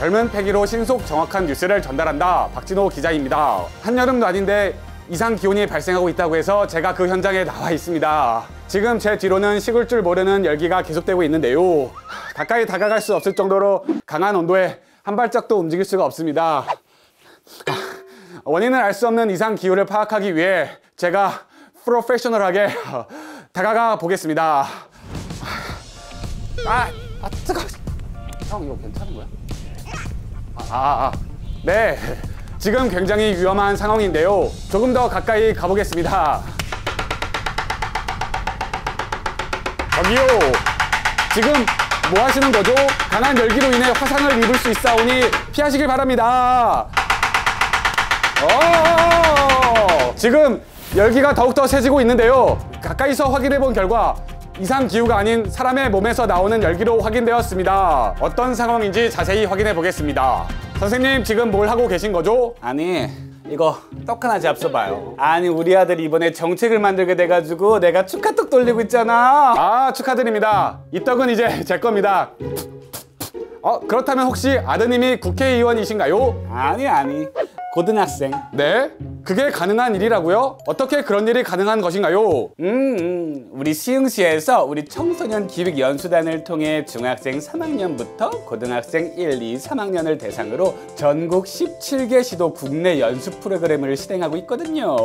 젊은 패기로 신속 정확한 뉴스를 전달한다. 박진호 기자입니다. 한여름도 아닌데 이상기온이 발생하고 있다고 해서 제가 그 현장에 나와 있습니다. 지금 제 뒤로는 식을 줄 모르는 열기가 계속되고 있는데요. 가까이 다가갈 수 없을 정도로 강한 온도에 한 발짝도 움직일 수가 없습니다. 원인을 알 수 없는 이상기후를 파악하기 위해 제가 프로페셔널하게 다가가 보겠습니다. 뜨거워. 형, 이거 괜찮은 거야? 네. 지금 굉장히 위험한 상황인데요. 조금 더 가까이 가보겠습니다. 저기요. 지금 뭐 하시는 거죠? 강한 열기로 인해 화상을 입을 수 있사오니 피하시길 바랍니다. 지금 열기가 더욱더 세지고 있는데요. 가까이서 확인해본 결과 이상기후가 아닌 사람의 몸에서 나오는 열기로 확인되었습니다. 어떤 상황인지 자세히 확인해 보겠습니다. 선생님, 지금 뭘 하고 계신 거죠? 아니, 이거 떡 하나 잡숴봐요. 아니, 우리 아들이 이번에 정책을 만들게 돼가지고 내가 축하떡 돌리고 있잖아. 축하드립니다. 이 떡은 이제 제 겁니다. 그렇다면 혹시 아드님이 국회의원이신가요? 아니. 고등학생. 네? 그게 가능한 일이라고요? 어떻게 그런 일이 가능한 것인가요? 우리 시흥시에서 우리 청소년 기획 연수단을 통해 중학생 3학년부터 고등학생 1, 2, 3학년을 대상으로 전국 17개 시도 국내 연수 프로그램을 실행하고 있거든요.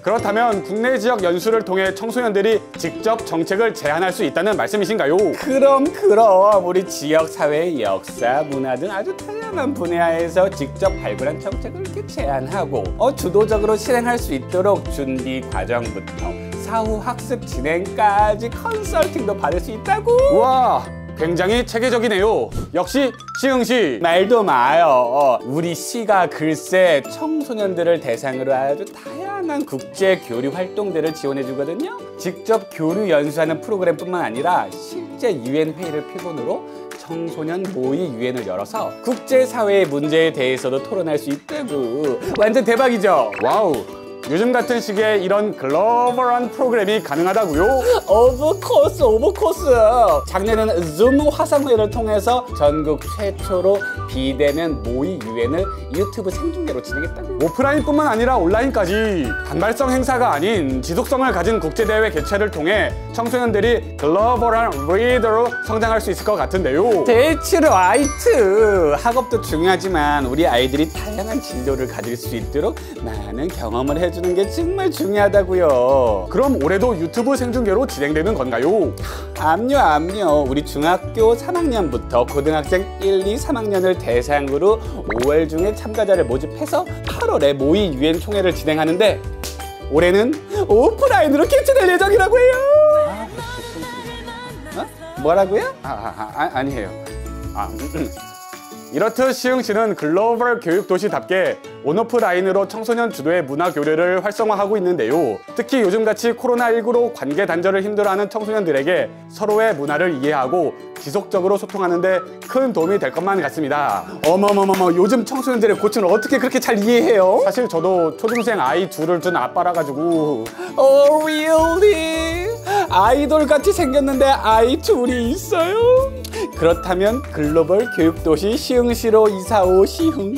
그렇다면 국내 지역 연수를 통해 청소년들이 직접 정책을 제안할 수 있다는 말씀이신가요? 그럼. 우리 지역 사회의 역사, 문화 등 아주 다양한 분야에서 직접 발굴한 정책을 이렇게 제안하고 주도적으로 실행할 수 있도록 준비 과정부터 사후 학습 진행까지 컨설팅도 받을 수 있다고. 우와, 굉장히 체계적이네요. 역시 시흥시. 말도 마요. 우리 시가 글쎄 청소년들을 대상으로 아주 다양한 국제 교류 활동들을 지원해 주거든요. 직접 교류 연수하는 프로그램뿐만 아니라 실제 UN 회의를 표본으로 청소년 모의 UN을 열어서 국제사회의 문제에 대해서도 토론할 수 있다고. 완전 대박이죠? 와우, 요즘 같은 시기에 이런 글로벌한 프로그램이 가능하다고요? 오브코스. 작년에는 줌 화상회의를 통해서 전국 최초로 비대면 모의 UN을 유튜브 생중계로 진행했다고. 오프라인뿐만 아니라 온라인까지 단발성 행사가 아닌 지속성을 가진 국제대회 개최를 통해 청소년들이 글로벌한 리더로 성장할 수 있을 것 같은데요. 데이츠라이트. 학업도 중요하지만 우리 아이들이 다양한 진로를 가질 수 있도록 많은 경험을 해 주는 게 정말 중요하다고요. 그럼 올해도 유튜브 생중계로 진행되는 건가요? 암요. 우리 중학교 3학년부터 고등학생 1, 2, 3학년을 대상으로 5월 중에 참가자를 모집해서 8월에 모의 UN 총회를 진행하는데 올해는 오프라인으로 개최될 예정이라고 해요. 뭐라고요? 아니에요. 이렇듯 시흥시는 글로벌 교육도시답게 온오프라인으로 청소년 주도의 문화교류를 활성화하고 있는데요. 특히 요즘같이 코로나19로 관계 단절을 힘들어하는 청소년들에게 서로의 문화를 이해하고 지속적으로 소통하는 데 큰 도움이 될 것만 같습니다. 어머머머, 요즘 청소년들의 고충을 어떻게 그렇게 잘 이해해요? 사실 저도 초등생 아이 둘을 둔 아빠라 가지고. Really? 아이돌같이 생겼는데 아이 둘이 있어요? 그렇다면 글로벌 교육도시 시흥시로 이사오 시흥.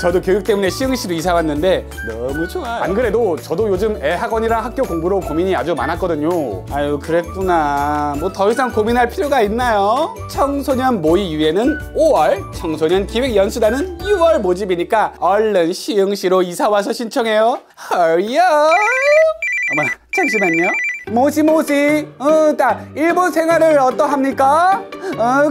저도 교육 때문에 시흥시로 이사 왔는데 너무 좋아요. 안 그래도 저도 요즘 애 학원이랑 학교 공부로 고민이 아주 많았거든요. 아유, 그랬구나. 뭐 더 이상 고민할 필요가 있나요? 청소년 모의 유예는 5월, 청소년 기획 연수단은 6월 모집이니까 얼른 시흥시로 이사 와서 신청해요. Hurry up! 어머나, 잠시만요. 모시. 나 일본 생활을 어떠합니까?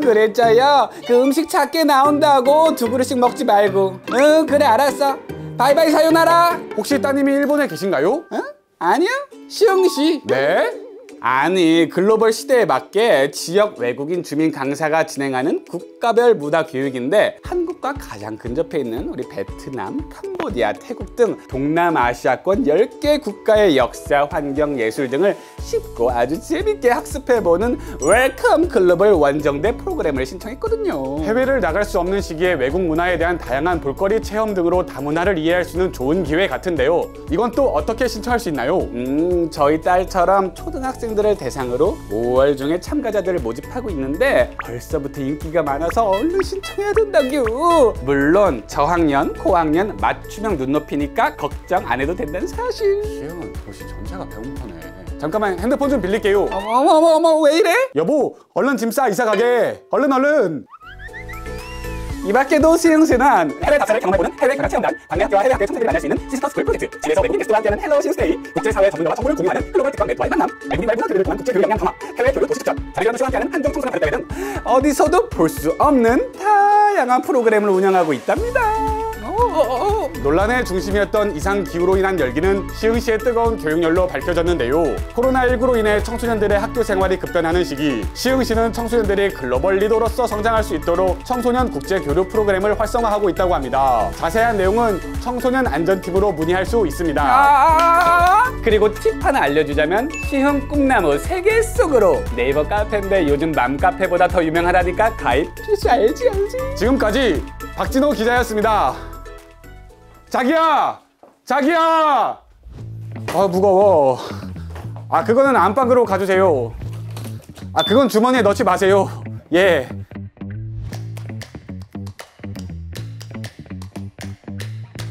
그랬죠요. 그 음식 작게 나온다고 두 그릇씩 먹지 말고. 그래, 알았어. 바이바이, 사요나라. 혹시 따님이 일본에 계신가요? 아니요, 시흥시. 네? 아니, 글로벌 시대에 맞게 지역 외국인 주민 강사가 진행하는 국가별 문화 교육인데 한국과 가장 근접해 있는 우리 베트남, 캄보디아, 태국 등 동남아시아권 10개 국가의 역사, 환경, 예술 등을 쉽고 아주 재밌게 학습해보는 웰컴 글로벌 원정대 프로그램을 신청했거든요. 해외를 나갈 수 없는 시기에 외국 문화에 대한 다양한 볼거리, 체험 등으로 다문화를 이해할 수 있는 좋은 기회 같은데요. 이건 또 어떻게 신청할 수 있나요? 저희 딸처럼 초등학생 학생들을 대상으로 5월 중에 참가자들을 모집하고 있는데 벌써부터 인기가 많아서 얼른 신청해야 된다구. 물론 저학년, 고학년, 맞춤형 눈높이니까 걱정 안 해도 된다는 사실. 시흥은 도시 전체가 배고파네. 잠깐만, 핸드폰 좀 빌릴게요. 어머, 왜 이래? 여보, 얼른 짐 싸, 이사 가게. 얼른. 이 밖에도 시흥시는 해외 답사를 경험해보는 해외 강연 체험단, 관내 학교와 해외 학교의 청소들이 만날 수 있는 시스터 스쿨 프로젝트, 집에서 외국인 게스트와 함께하는 헬로 시흥스데이, 국제사회 전문가와 정보를 공유하는 글로벌 특강 네트와의 만남, 알고리 말문화 교류를 통한 국제교류 역량 강화, 해외 교류 도시축전, 자료교환 도시와 함께하는 한정 청소년 발달 등 어디서도 볼 수 없는 다양한 프로그램을 운영하고 있답니다. 논란의 중심이었던 이상기후로 인한 열기는 시흥시의 뜨거운 교육열로 밝혀졌는데요. 코로나19로 인해 청소년들의 학교 생활이 급변하는 시기, 시흥시는 청소년들이 글로벌 리더로서 성장할 수 있도록 청소년 국제 교류 프로그램을 활성화하고 있다고 합니다. 자세한 내용은 청소년 안전팀으로 문의할 수 있습니다. 그리고 팁 하나 알려주자면 시흥꿈나무 세계 속으로 네이버 카페인데 요즘 맘카페보다 더 유명하다니까 가입 필수. 알지. 지금까지 박진호 기자였습니다. 자기야! 아, 무거워. 아, 그거는 안방으로 가주세요. 아, 그건 주머니에 넣지 마세요. 예.